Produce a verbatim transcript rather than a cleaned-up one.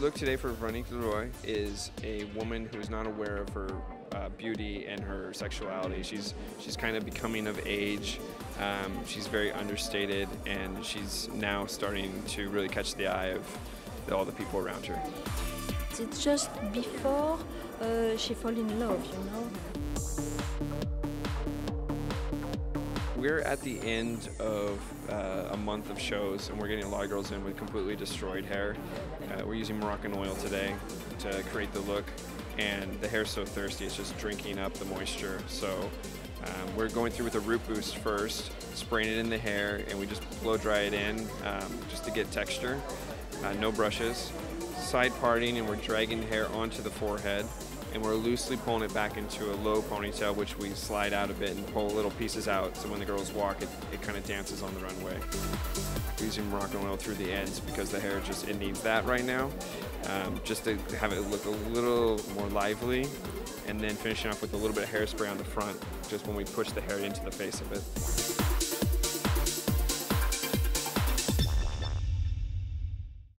look today for Veronique Leroy is a woman who is not aware of her uh, beauty and her sexuality. She's, she's kind of becoming of age, um, she's very understated, and she's now starting to really catch the eye of all the people around her. It's just before uh, she falls in love, you know. We're at the end of uh, a month of shows, and we're getting a lot of girls in with completely destroyed hair. Uh, we're using Moroccanoil today to create the look, and the hair's so thirsty, it's just drinking up the moisture. So um, we're going through with a root boost first, spraying it in the hair, and we just blow dry it in um, just to get texture. Uh, no brushes, side parting, and we're dragging the hair onto the forehead, and we're loosely pulling it back into a low ponytail, which we slide out a bit and pull little pieces out, so when the girls walk, it, it kind of dances on the runway. We're using Moroccanoil through the ends because the hair just, it needs that right now, um, just to have it look a little more lively, and then finishing off with a little bit of hairspray on the front, just when we push the hair into the face of it.